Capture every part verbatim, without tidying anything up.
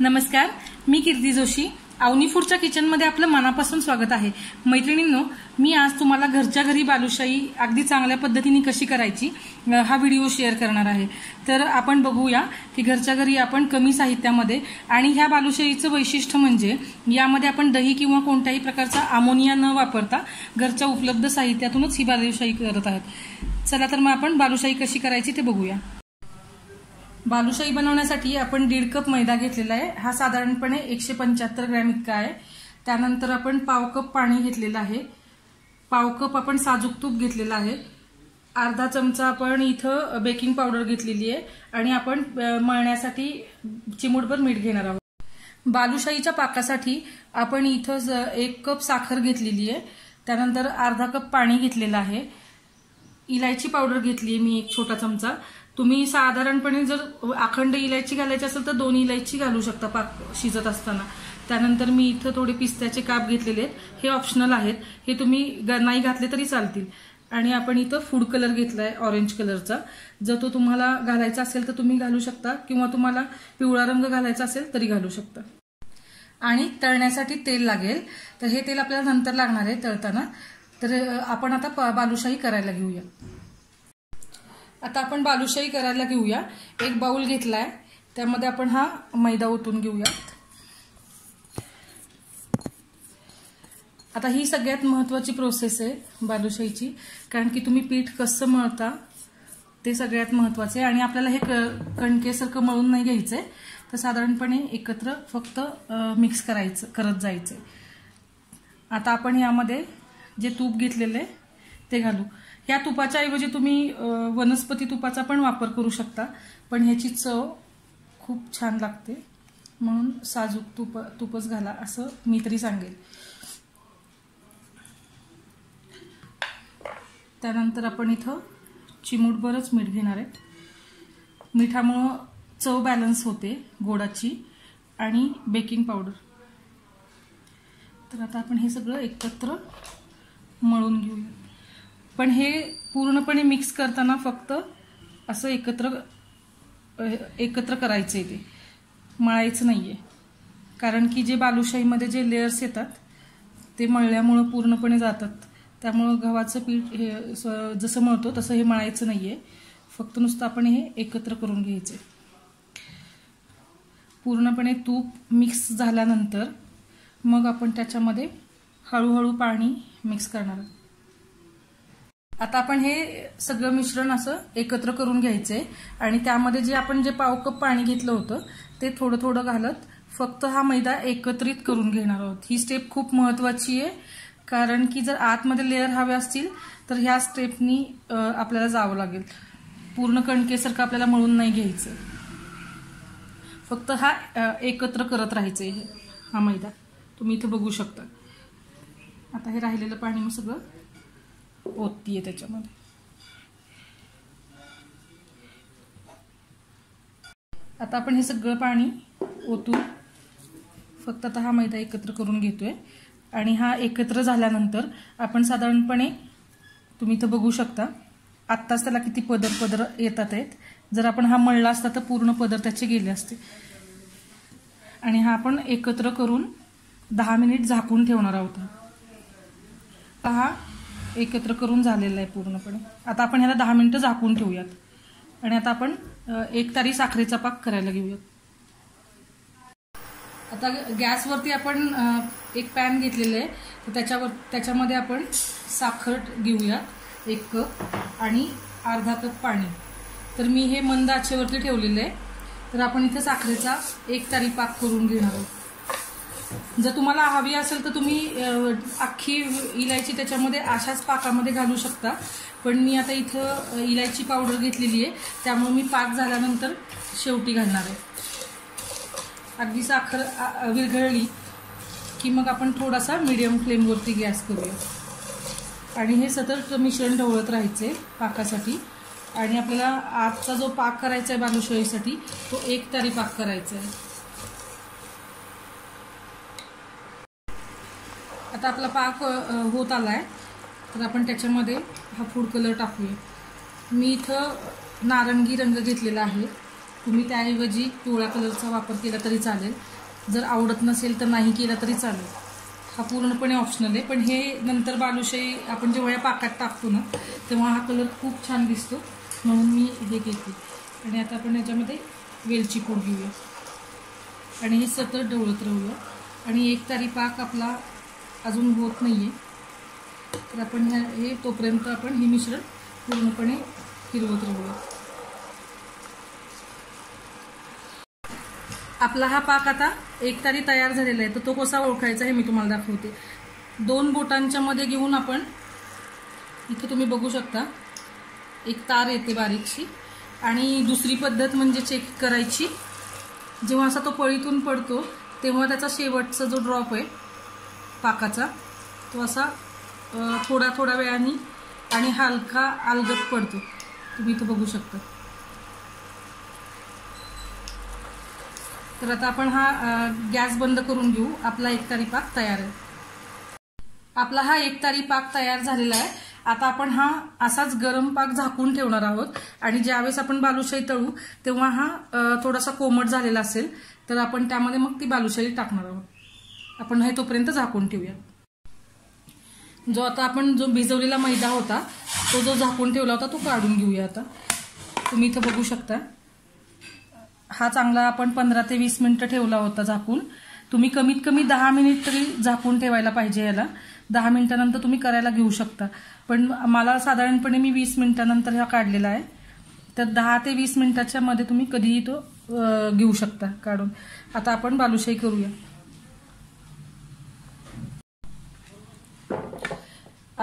नमस्कार, मी कीर्ती जोशी, अवनी फूडच्या किचन मध्ये आपलं मनापासून स्वागत आहे। मैत्रिणींनो, मी आज तुम्हाला घरच्या घरी बालुशाही अगदी चांगल्या पद्धतीने कशी करायची हा व्हिडिओ शेअर करणार आहे। तर आपण बघूया की घरच्या घरी आपण कमी साहित्यामध्ये, आणि ह्या बालुशाहीचं वैशिष्ट्य म्हणजे यामध्ये आपण दही किंवा कोणत्याही प्रकारचा अमोनिया न वापरता घरच्या उपलब्ध साहित्यातूनच ही बालुशाही करत आहोत। चला तर मग आपण बालुशाही कशी करायची ते बघूया। बालुशाही बनवण्यासाठी आपण दीड कप मैदा घेतलेला आहे, हा साधारणपणे एकशे पंचाहत्तर ग्रॅम इतका आहे। त्यानंतर आपण पाव कप पाणी घेतलेला आहे, पाव कप आपण साजूक तूप घेतलेला आहे, अर्धा चमचा आपण इथं बेकिंग पावडर घेतलेली आहे, आणि आपण मळण्यासाठी चिमूटभर मीठ घेणार आहोत। बालुशाहीच्या पाकासाठी आपण इथं एक कप साखर घेतलेली आहे, त्यानंतर अर्धा कप पाणी घेतलेला आहे, इलायची पावडर घेतली आहे मी एक छोटा चमचा। तुम्ही साधारणपणे जर अखंड इलायची घालायची असेल तर दोन इलायची घालू शकता पाक शिजत असताना। त्यानंतर मी इथं थोडे पिस्त्याचे काप घेतलेले आहेत, हे ऑप्शनल आहेत, हे तुम्ही नाही घातले तरी चालतील। आणि आपण इथं फूड कलर घेतलाय ऑरेंज कलरचा, जर तो तुम्हाला घालायचा असेल तर तुम्ही घालू शकता, किंवा तुम्हाला पिवळा रंग घालायचा असेल तरी घालू शकता। आणि तळण्यासाठी तेल लागेल, तर हे तेल आपल्याला नंतर लागणार आहे तळताना। तर आपण आता बालुशाही करायला घेऊया। आता आपण बालुशाही करायला घेऊया, एक बाउल घेतलाय, त्यामध्ये आपण हा मैदा ओतून घेऊयात। आता ही सगळ्यात महत्त्वाची प्रोसेस आहे बालुशाहीची, कारण की तुम्ही पीठ कसं मळता ते सगळ्यात महत्त्वाचं आहे, आणि आपल्याला हे कणकेसारखं मळून नाही घ्यायचंय, तर साधारणपणे एकत्र फक्त मिक्स करायचं करत जायचंय। आता आपण यामध्ये जे तूप घेतलेलं आहे ते घालू। या तुपाच्या ऐवजी तुम्ही वनस्पती तुपाचा पण वापर करू शकता, पण ह्याची चव खूप छान लागते, म्हणून साजूक तुप तुपच घाला असं मी तरी सांगेल। त्यानंतर आपण इथं चिमूटभरच मीठ घेणार आहेत, मिठामुळं चव बॅलन्स होते गोडाची, आणि बेकिंग पावडर। तर आता आपण हे सगळं एकत्र मळून घेऊया, पण हे पूर्णपणे मिक्स करताना फक्त असं एकत्र एकत्र करायचं आहे, ते मळायचं नाही आहे, कारण की जे बालुशाहीमध्ये जे लेयर्स येतात ते मळल्यामुळं पूर्णपणे जातात, त्यामुळं गव्हाचं पीठ हे जसं मळतो तसं हे मळायचं नाही आहे, फक्त नुसतं आपण हे एकत्र करून घ्यायचं आहे। पूर्णपणे तूप मिक्स झाल्यानंतर मग आपण त्याच्यामध्ये हळूहळू पाणी मिक्स करणार आहोत। आता आपण हे सगळं मिश्रण असं एकत्र करून घ्यायचं आहे, आणि त्यामध्ये जे आपण जे पाव कप पाणी घेतलं होतं ते थोडं थोडं घालत फक्त हा मैदा एकत्रित करून घेणार आहोत। ही स्टेप खूप महत्त्वाची आहे, कारण की जर आतमध्ये लेअर हवे असतील तर ह्या स्टेपनी आपल्याला जावं लागेल, पूर्ण कणकेसारखं आपल्याला मळून नाही घ्यायचं, फक्त हा एकत्र करत राहायचं आहे हा मैदा, तुम्ही इथं बघू शकता। आता हे राहिलेलं पाणी मी सगळं ओततीये त्याच्यामध्ये। आता आपण हे सगळं पाणी ओतून फक्त आता हा मैदा एकत्र करून घेतोय, आणि हा एकत्र झाल्यानंतर आपण साधारणपणे तुम्ही इथं बघू शकता आत्ताच त्याला किती पदर पदर येतात आहेत, जर आपण हा मळला असता तर पूर्ण पदर त्याचे गेले असते। आणि हा आपण एकत्र करून दहा मिनिट झाकून ठेवणार आहोत। आता हा एकत्र करून झालेलं आहे पूर्णपणे। आता आपण ह्याला दहा मिनिटं झाकून ठेवूयात, आणि आता आपण एक तारी साखरेचा पाक करायला घेऊयात। आता गॅसवरती आपण एक पॅन घेतलेलं आहे, तर त्याच्यावर त्याच्यामध्ये आपण साखर घेऊयात एक कप आणि अर्धा कप पाणी। तर मी हे मंद आचेवरती ठेवलेलं आहे, तर आपण इथे साखरेचा एक तारी पाक करून घेणार आहोत। जर तुम्हाला हवी असेल तर तुम्ही अख्खी इलायची त्याच्यामध्ये अशाच पाकामध्ये घालू शकता, पण मी आता इथं इलायची पावडर घेतलेली आहे, त्यामुळे मी पाक झाल्यानंतर शेवटी घालणार आहे। अगदी साखर विरघळली की मग आपण थोडासा मीडियम फ्लेमवरती गॅस करूया, आणि हे सतत मिश्रण ढवळत राहायचे पाकासाठी। आणि आपल्याला आजचा जो पाक करायचा आहे बालुशाहीसाठी तो एक तारी पाक करायचा आहे। आता आपला पाक होत आला आहे, तर आपण त्याच्यामध्ये हा फूड कलर टाकूया। मी इथं नारंगी रंग घेतलेला आहे, तुम्ही त्याऐवजी पिवळा कलरचा वापर केला तरी चालेल, जर आवडत नसेल तर नाही केला तरी चालेल। हा पूर्णपणे ऑप्शनल आहे, पण हे नंतर बालुशाही आपण जेव्हा पाकात टाकतो ना तेव्हा हा कलर खूप छान दिसतो, म्हणून मी हे घेतले। आणि आता आपण याच्यामध्ये वेलची पूड घेऊया आणि हे सतत ढवळत राहूया। आणि एक तरी पाक आपला अजून होत नाहीये, तर आपण हे तोपर्यंत आपण हे मिश्रण पूर्णपणे फिरवत राहूया। आपला हा पाक आता एक तारी तयार झालेला आहे, तर तो कसा ओळखायचा हे मी तुम्हाला दाखवते। दोन बोटांच्या मध्ये घेऊन आपण इथे तुम्ही बघू शकता एक तार येते बारीकशी। आणि दुसरी पद्धत म्हणजे चेक करायची, जेव्हा असा तो पळीतून पडतो तेव्हा त्याचा शेवटचा जो ड्रॉप आहे पाकाचा तो असा थोडा थोडा वेळाने आणि हलका अलगद पडतो, तुम्ही तो बघू शकता। तर आता आपण हा गॅस बंद करून घेऊ, आपला एक तारी पाक तयार आहे। आपला हा एक तारी पाक तयार झालेला आहे। आता आपण हा असाच गरम पाक झाकून ठेवणार आहोत आणि ज्यावेळेस आपण बालुशाही तळू तेव्हा हा थोडासा कोमट झालेला असेल तर आपण त्यामध्ये मग ती बालुशाही टाकणार आहोत। आपण हे तोपर्यंत झाकून ठेवूया। जो आता आपण जो भिजवलेला मैदा होता तो जो झाकून ठेवला होता तो काढून घेऊया। आता तुम्ही इथे बघू शकता हा चांगला आपण पंधरा ते वीस मिनिट ठेवला होता झाकून। तुम्ही कमीत कमी दहा मिनिट तरी झाकून ठेवायला पाहिजे याला। दहा मिनिटांनंतर तुम्ही करायला घेऊ शकता, पण मला साधारणपणे मी वीस मिनिटांनंतर हा काढलेला आहे। तर दहा ते वीस मिनिटाच्या मध्ये तुम्ही कधीही तो घेऊ शकता काढून। आता आपण बालुशाही करूया।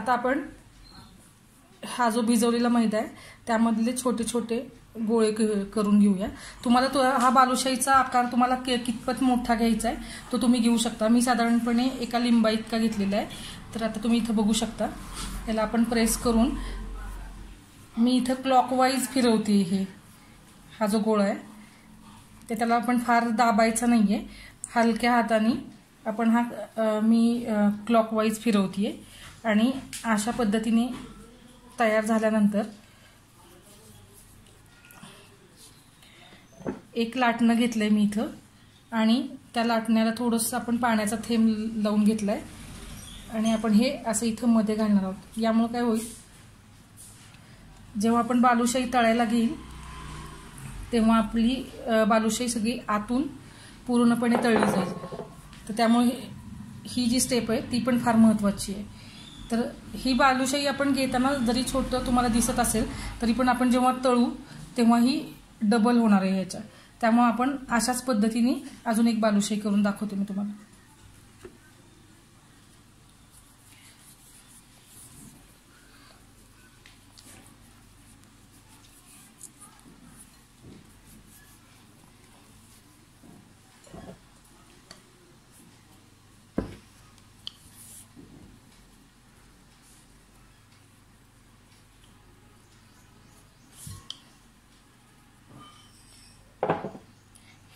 आता आपण हा जो भिजवलेला मैदा आहे त्यामधले छोटे छोटे गोळे करून घेऊया। तुम्हाला तो हा बालुशाहीचा आकार तुम्हाला कितपत मोठा घ्यायचा आहे तो तुम्ही घेऊ शकता। मी साधारणपणे एका लिंबा इतका घेतलेला आहे। तर आता तुम्ही इथे बघू शकता याला आपण प्रेस करून मी इथे क्लॉकवाईज फिरवते हे हा जो गोळा आहे ते, त्याला आपण फार दाबायचा नाहीये, हलक्या हाताने आपण हा मी क्लॉकवाईज फिरवते। आणि अशा पद्धतीने तयार झाल्यानंतर एक लाटणं घेतलंय मी इथं आणि त्या लाटण्याला थोडंसं आपण पाण्याचा थेंब लावून घेतलाय आणि आपण हे असं इथं मध्ये घालणार आहोत। यामुळे काय होईल, जेव्हा आपण बालुशाही तळायला घेईल तेव्हा आपली बालुशाही सगळी आतून पूर्णपणे तळली जाईल। तर त्यामुळे ही जी स्टेप आहे ती पण फार महत्त्वाची आहे। तर ही बालुशाही आपण घेताना जरी छोटं तुम्हाला दिसत असेल तरी पण आपण जेव्हा तळू तेव्हा ही डबल होणार आहे याच्या, त्यामुळे आपण अशाच पद्धतीने अजून एक बालुशाही करून दाखवते मी तुम्हाला।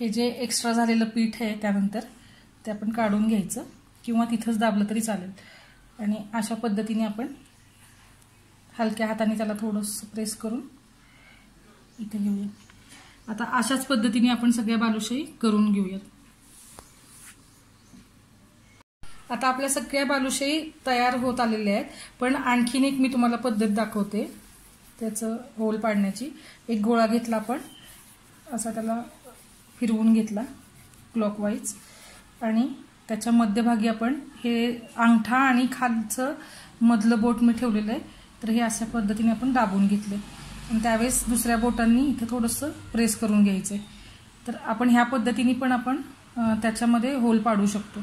हे जे एक्स्ट्रा झालेलं पीठ आहे त्यानंतर ते आपण काढून घ्यायचं किंवा तिथंच दाबलं तरी चालेल। आणि अशा पद्धतीने आपण हलक्या हाताने त्याला थोडंसं प्रेस करून इथे घेऊया। आता अशाच पद्धतीने आपण सगळ्या बालुशाही करून घेऊयात। आता आपल्या सगळ्या बालुशाही तयार होत आलेल्या आहेत, पण आणखीन एक मी तुम्हाला पद्धत दाखवते त्याचं होल पाडण्याची। एक गोळा घेतला आपण असा त्याला फिरवून घेतला क्लॉकवाईज आणि त्याच्या मध्यभागी आपण हे अंगठा आणि खालचं मधलं बोट मी ठेवलेलं आहे, तर हे अशा पद्धतीने आपण दाबून घेतले आणि त्यावेळेस दुसऱ्या बोटांनी इथं थोडंसं प्रेस करून घ्यायचं आहे। तर आपण ह्या पद्धतीने पण आपण त्याच्यामध्ये होल पाडू शकतो।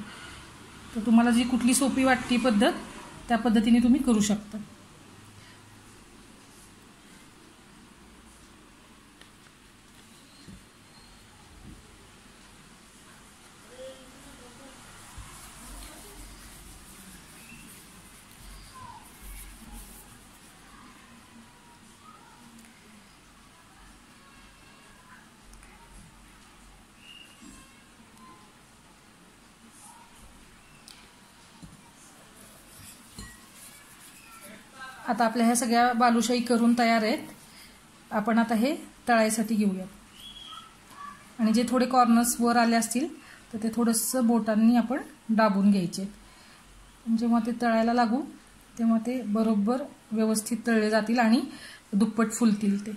तर तुम्हाला जी कुठली सोपी वाटते पद्धत त्या पद्धतीने तुम्ही करू शकता। आता आपल्या ह्या सगळ्या बालुशाही करून तयार आहेत, आपण आता हे तळायसाठी घेऊया। आणि जे थोड़े कॉर्नर्स वर आले असतील तर ते थोडंसं बोटांनी आपण दाबून घ्यायचे। जेव्हा ते तळायला लागू तेव्हा ते बरोबर व्यवस्थित तळले जातील आणि दुप्पट फुलतील ते।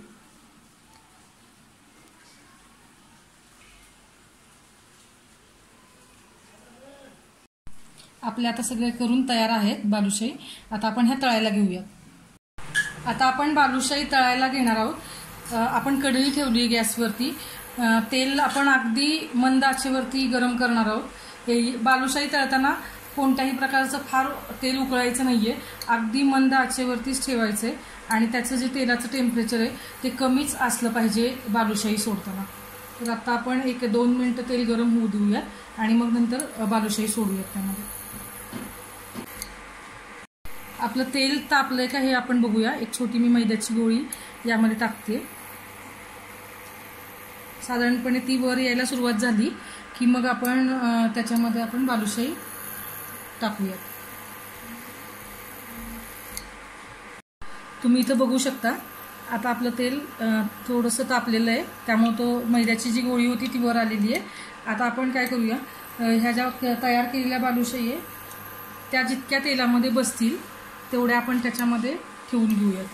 आपले आता सगळे करून तयार आहेत बालुशाही। आता आपण हे तळायला घेऊया। आता आपण बालुशाही तळायला घेणार आहोत। आपण कढई ठेवली गॅसवरती, तेल आपण अगदी मंद आचेवरती गरम करणार आहोत। बालुशाही तळताना कोणत्याही प्रकारचं फार तेल उकळायचं नाहीये, अगदी मंद आचेवरतीच ठेवायचं आहे आणि त्याचं जे तेलाचं टेम्परेचर आहे ते कमीच असलं पाहिजे बालुशाही सोडताना। तर आता आपण एक दोन मिनिटं तेल गरम होऊ देऊया आणि मग नंतर बालुशाही सोडूयात त्यामध्ये। आपलं तेल तापलंय का हे आपण बघूया। एक छोटी मी मैद्याची गोळी यामध्ये टाकते। साधारणपणे ती वर यायला सुरुवात झाली की मग आपण त्याच्यामध्ये आपण बालुशाही टाकूया। तुम्ही इथं बघू शकता आता आपलं तेल थोडंसं तापलेलं आहे, त्यामुळे तो मैद्याची जी गोळी होती ती वर आलेली आहे। आता आपण काय करूया, ह्या ज्या तयार केलेल्या बालुशाही आहे त्या जितक्या तेलामध्ये बसतील तेवढे आपण त्याच्यामध्ये ठेवून घेऊयात।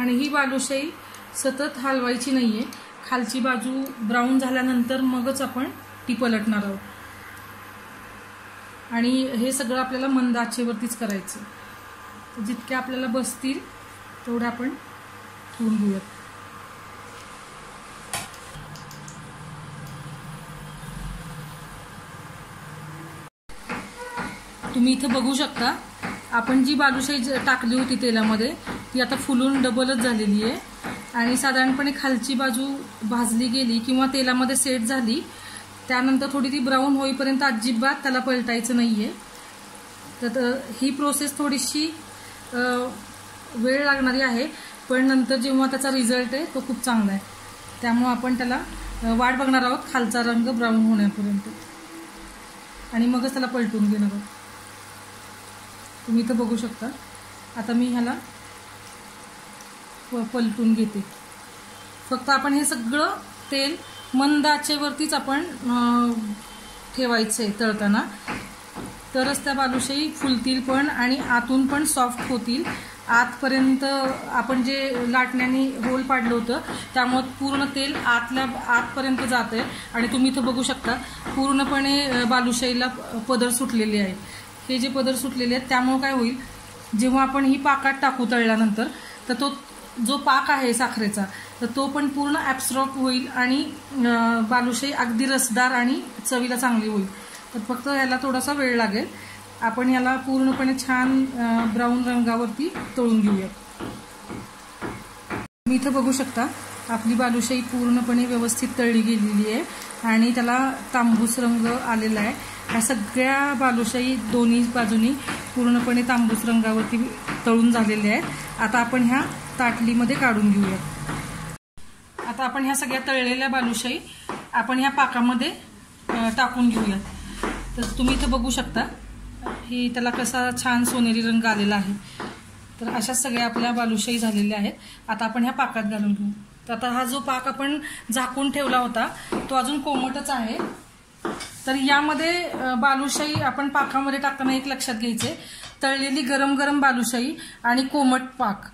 आणि ही बालुशाही सतत हलवायची नाहीये, खालची बाजू ब्राउन झाल्यानंतर मगच आपण ती पलटणार आहोत आणि हे सगळं आपल्याला मंद आचेवरतीच करायचं। जितक्या आपल्याला बसतील तेवढे आपण ठेवून घेऊयात। तुम्ही इथे बघू शकता आपण जी बालुशाही टाकली होती तेलामध्ये ती आता फुलून डबलच झालेली आहे आणि साधारणपणे खालची बाजू भाजली गेली किंवा तेलामध्ये सेट झाली, त्यानंतर थोडी ती ब्राऊन होईपर्यंत अजिबात त्याला पलटायचं नाहीये। तर ही प्रोसेस थोडीशी वेळ लागणारी आहे, पण नंतर जेव्हा त्याचा रिझल्ट आहे तो खूप चांगला आहे। त्यामुळे आपण त्याला वाट बघणार आहोत खालचा रंग ब्राऊन होण्यापर्यंत आणि मगच त्याला पलटून घेणार आहोत। तुम्ही इथं बघू शकता आता मी ह्याला पलटून घेते। फक्त आपण हे सगळं तेल मंद आचेवरतीच आपण ठेवायचं आहे तळताना, तरच त्या बालुशाही फुलतील पण आणि आतून पण सॉफ्ट होतील। आतपर्यंत आपण जे लाटण्याने होल पाडलं होतं त्यामुळे पूर्ण तेल आतल्या आतपर्यंत जात आहे आणि तुम्ही इथं बघू शकता पूर्णपणे बालुशाहीला पदर सुटलेली आहे। हे जे पदर सुटलेले आहेत त्यामुळे काय होईल, जेव्हा आपण ही पाकात टाकू तळल्यानंतर तर तो जो पाक आहे साखरेचा तर तो पण पूर्ण ॲब्सॉर्ब होईल आणि बालुशाही अगदी रसदार आणि चवीला चांगली होईल। तर फक्त याला थोडासा वेळ लागेल। आपण याला पूर्णपणे छान ब्राऊन रंगावरती तळून घेऊया। तुम्ही इथं बघू शकता आपली बालुशाही पूर्णपणे व्यवस्थित तळली गेलेली आहे आणि त्याला तांबूस रंग आलेला आहे। ह्या सगळ्या बालुशाही दोन्ही बाजूनी पूर्णपणे तांबूस रंगावरती तळून झालेल्या आहेत। आता आपण ह्या ताटलीमध्ये काढून घेऊया। आता आपण ह्या सगळ्या तळलेल्या बालुशाही आपण ह्या पाकामध्ये टाकून घेऊया। तर तुम्ही इथं बघू शकता हे त्याला कसा छान सोनेरी रंग आलेला आहे। तर अशा सगळ्या आपल्या बालुशाही झालेल्या आहेत। आता आपण ह्या पाकात घालून घेऊ। तर आता हा जो पाक आपण झाकून ठेवला होता तो अजून कोमटच आहे। तर यामध्ये बालुशाही आपण पाकामध्ये टाकताना एक लक्षात घ्यायचे, तळलेली गरम गरम बालुशाही आणि कोमट पाक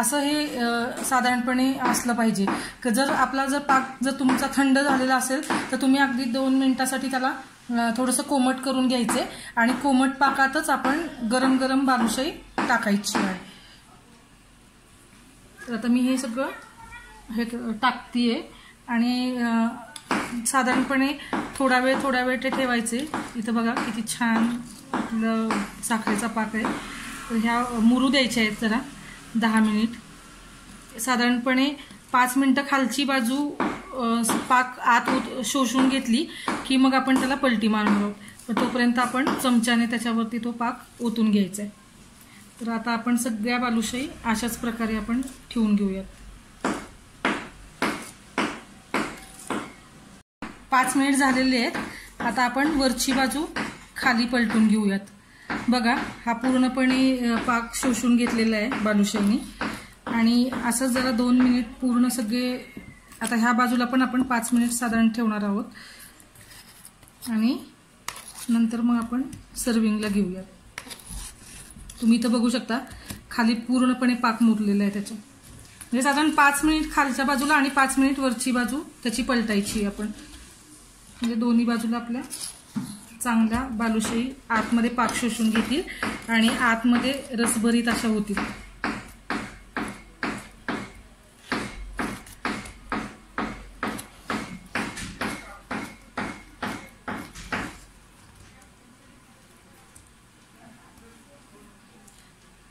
असं हे साधारणपणे असलं पाहिजे। जर आपला जर पाक जर तुमचा थंड झालेला असेल तर तुम्ही अगदी दोन मिनिटांसाठी त्याला थोडंसं कोमट करून घ्यायचे आणि कोमट पाकातच आपण गरम गरम बालुशाही टाकायची आहे। तर आता मी हे सगळं हे टाकतीये आणि साधारणपणे थोडा वेळ थोडा वेळ ते ठेवायचे। इथं बघा किती छान आपलं साखरेचा पाक आहे। तर ह्या मुरू द्यायच्या आहेत जरा दहा मिनिट। साधारणपणे पाच मिनटं खालची बाजू पाक आत शोषून घेतली की मग आपण त्याला पलटी मारणार आहोत, पण तोपर्यंत आपण चमच्याने त्याच्यावरती तो पाक ओतून घ्यायचा आहे। तर आता आपण सगळ्या बालुशाही अशाच प्रकारे आपण ठेवून घेऊयात। पाच मिनिट झालेले आहेत। आता आपण वरची बाजू खाली पलटून घेऊयात। बघा हा पूर्णपणे पाक शोषून घेतलेला आहे बालुशाहीने आणि असं जरा दोन मिनिट पूर्ण सगळे आता ह्या बाजूला पण आपण पाच मिनिट साधारण ठेवणार आहोत आणि नंतर मग आपण सर्विंगला घेऊया। तुम्ही इथे बघू शकता खाली पूर्णपणे पाक मुरलेला आहे त्याचा, म्हणजे साधारण पाच मिनिट खालच्या बाजूला आणि पाच मिनिट वरची बाजू त्याची पलटायची आपण, म्हणजे दोन्ही बाजूला आपल्या चांगला बालुशाही आतमध्ये पाक शोषून घेतील आणि आतमध्ये रसभरीत अशा होतील।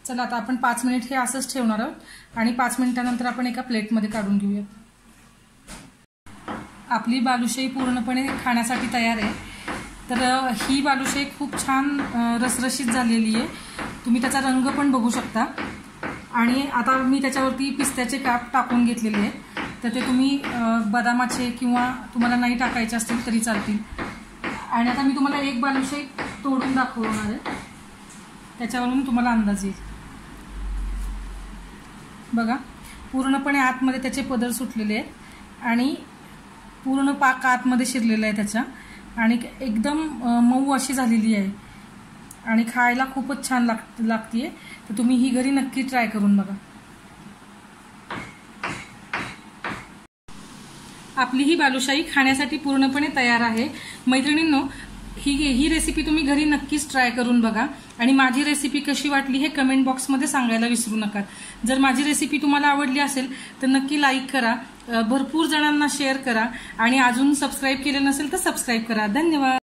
चला आता आपण पाच मिनिट हे असंच ठेवणार आहोत आणि पाच मिनिटांनंतर आपण एका प्लेटमध्ये काढून घेऊया। आपली बालुशाही पूर्णपणे खाण्यासाठी तयार आहे। तर ही बालुशाही खूप छान रसरशीत झालेली आहे, तुम्ही त्याचा रंग पण बघू शकता। आणि आता मी त्याच्यावरती पिस्त्याचे काप टाकून घेतलेले आहेत, तर ते तुम्ही बदामाचे किंवा तुम्हाला नाही टाकायचे असतील तरी चालतील। आणि आता मी तुम्हाला एक बालुशाही तोडून दाखवणार आहे, त्याच्यावरून तुम्हाला अंदाज येईल। बघा पूर्णपणे आतमध्ये त्याचे पदर सुटलेले आहेत आणि पूर्ण पाक आतमध्ये शिरलेला आहे त्याचा आणि एकदम मऊ अशी झालेली आहे आणि खायला खूपच छान लाग लागतीये। तर तुम्ही ही घरी नक्की ट्राय करून बघा। आपली ही बालुशाही खाण्यासाठी पूर्णपणे तयार आहे। मैत्रिणींनो ही ही रेसिपी तुम्ही घरी नक्कीच ट्राय करून बघा आणि माझी रेसिपी कशी वाटली हे कमेंट बॉक्समध्ये सांगायला विसरू नका। जर माझी रेसिपी तुम्हाला आवडली असेल तर नक्की लाईक करा, भरपूर जणांना शेअर करा आणि अजून सबस्क्राइब केले नसेल तर सबस्क्राइब करा। धन्यवाद।